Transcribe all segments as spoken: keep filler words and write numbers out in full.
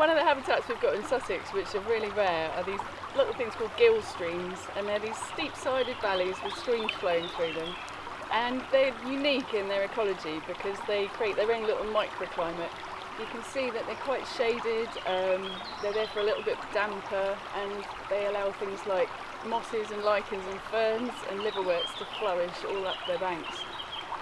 One of the habitats we've got in Sussex, which are really rare, are these little things called ghyll streams, and they're these steep-sided valleys with streams flowing through them. And they're unique in their ecology because they create their own little microclimate. You can see that they're quite shaded, um, they're there for a little bit damper, and they allow things like mosses and lichens and ferns and liverworts to flourish all up their banks.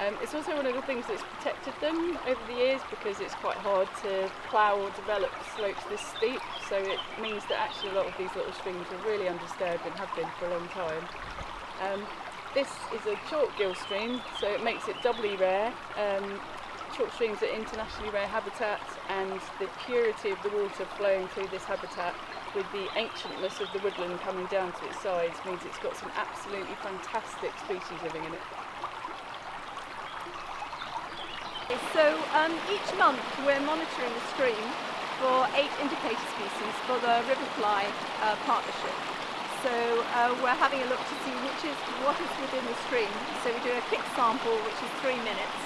Um, it's also one of the things that's protected them over the years because it's quite hard to plough or develop slopes this steep, so it means that actually a lot of these little streams are really undisturbed and have been for a long time. Um, this is a chalk ghyll stream, so it makes it doubly rare. Um, chalk streams are internationally rare habitats, and the purity of the water flowing through this habitat with the ancientness of the woodland coming down to its sides means it's got some absolutely fantastic species living in it. So um, each month we're monitoring the stream for eight indicator species for the Riverfly uh, partnership. So uh, we're having a look to see which is, what is within the stream. So we do a quick sample, which is three minutes,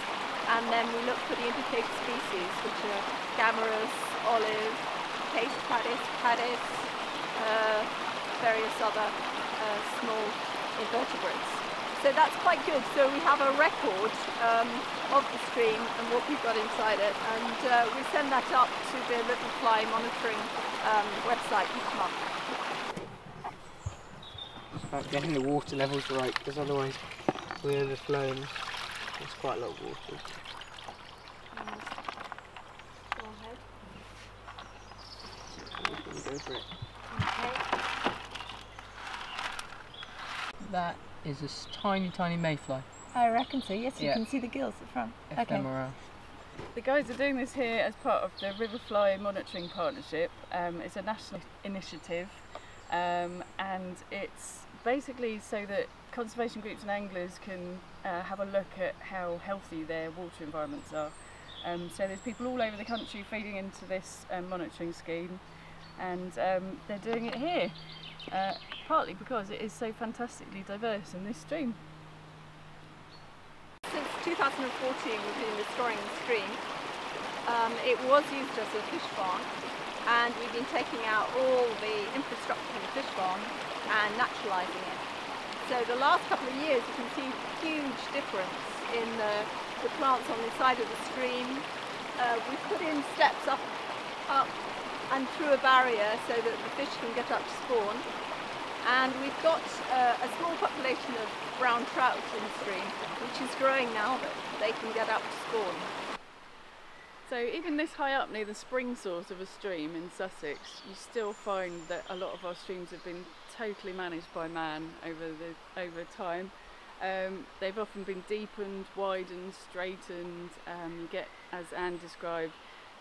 and then we look for the indicator species, which are gammarus, olive, case padis, padis, uh, various other uh, small invertebrates. So that's quite good. So we have a record um, of the stream and what we've got inside it, and uh, we send that up to the Riverfly monitoring um, website each month. It's about getting the water levels right, because otherwise we overflow. There's quite a lot of water. Go ahead. We're going to go for it. Okay. That is this tiny, tiny mayfly. I reckon so, yes, you yeah. can see the gills at the front. Ephemeral. Okay. The guys are doing this here as part of the Riverfly Monitoring Partnership. Um, it's a national initiative, um, and it's basically so that conservation groups and anglers can uh, have a look at how healthy their water environments are. Um, so there's people all over the country feeding into this um, monitoring scheme, and um, they're doing it here. Uh, partly because it is so fantastically diverse in this stream. Since two thousand fourteen we've been restoring the stream. Um, it was used as a fish farm, and we've been taking out all the infrastructure from the fish farm and naturalising it. So the last couple of years you can see a huge difference in the, the plants on the side of the stream. Uh, we've put in steps up, up and through a barrier so that the fish can get up to spawn. And we've got uh, a small population of brown trout in the stream, which is growing now that they can get up to spawn. So even this high up near the spring source of a stream in Sussex, you still find that a lot of our streams have been totally managed by man over, the, over time. Um, they've often been deepened, widened, straightened, um, you get, as Anne described,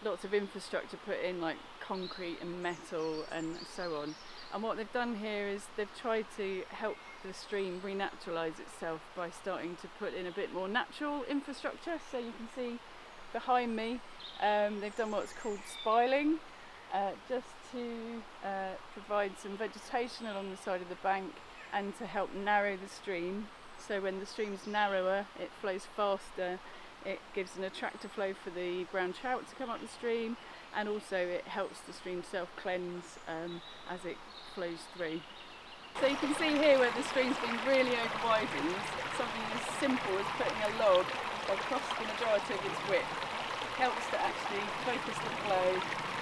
lots of infrastructure put in, like concrete and metal and so on. And what they've done here is they've tried to help the stream renaturalise itself by starting to put in a bit more natural infrastructure. So you can see behind me, um, they've done what's called spiling, uh, just to uh, provide some vegetation along the side of the bank and to help narrow the stream. So when the stream's narrower, it flows faster. It gives an attractive flow for the brown trout to come up the stream, and also it helps the stream self-cleanse um, as it flows through. So you can see here where the stream's been really overwidened, something as simple as putting a log across the majority of its width helps to actually focus the flow,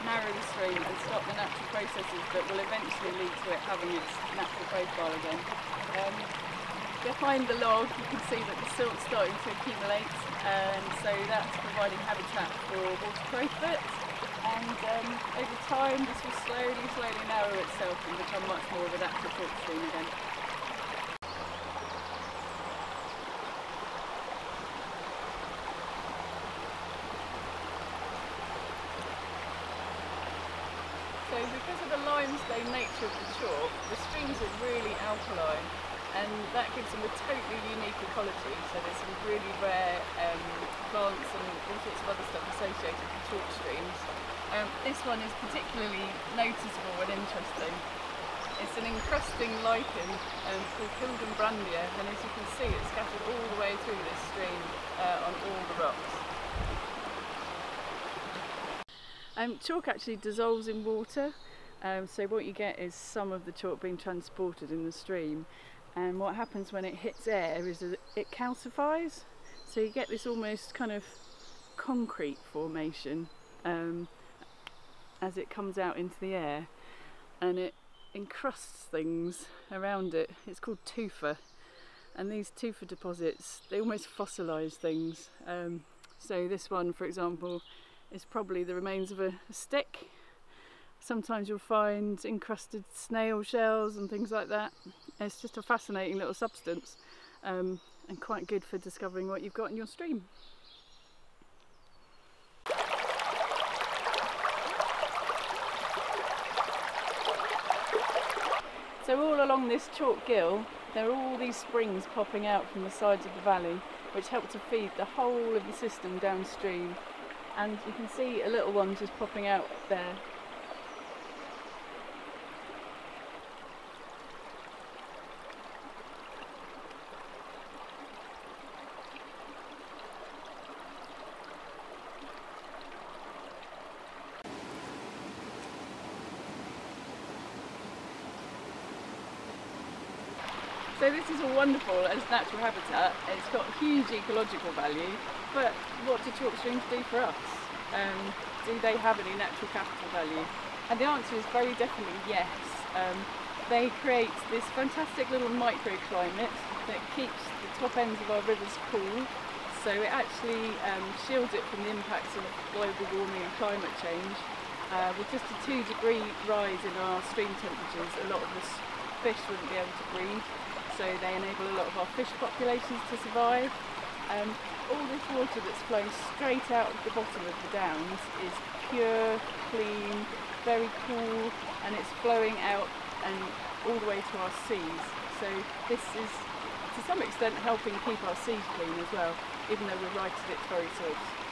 narrow the stream and stop the natural processes that will eventually lead to it having its natural profile again. Um, Behind the log you can see that the silt's starting to accumulate, and um, so that's providing habitat for water crowfoot, and um, over time this will slowly slowly narrow itself and become much more of an active chalk stream again. So because of the limestone nature of the chalk, the streams are really alkaline, and that gives them a totally unique ecology. So there's some really rare um, plants and all sorts of other stuff associated with chalk streams. Um, this one is particularly noticeable and interesting. It's an encrusting lichen um, called Hildenbrandia, and as you can see it's scattered all the way through this stream uh, on all the rocks. Um, chalk actually dissolves in water, um, so what you get is some of the chalk being transported in the stream, and what happens when it hits air is that it calcifies, so you get this almost kind of concrete formation um, as it comes out into the air, and it encrusts things around it. It's called tufa, and these tufa deposits, they almost fossilise things. Um, so this one, for example, is probably the remains of a, a stick. Sometimes you'll find encrusted snail shells and things like that. It's just a fascinating little substance, um, and quite good for discovering what you've got in your stream. So all along this chalk ghyll, there are all these springs popping out from the sides of the valley, which help to feed the whole of the system downstream. And you can see a little one just popping out there. So this is all wonderful as natural habitat. It's got huge ecological value, but what do chalk streams do for us? Um, do they have any natural capital value? And the answer is very definitely yes. Um, they create this fantastic little microclimate that keeps the top ends of our rivers cool. So it actually um, shields it from the impacts of global warming and climate change. Uh, with just a two degree rise in our stream temperatures, a lot of the fish wouldn't be able to breathe. So they enable a lot of our fish populations to survive. Um, all this water that's flowing straight out of the bottom of the downs is pure, clean, very cool, and it's flowing out and all the way to our seas. So this is to some extent helping keep our seas clean as well, even though we're right at its very source.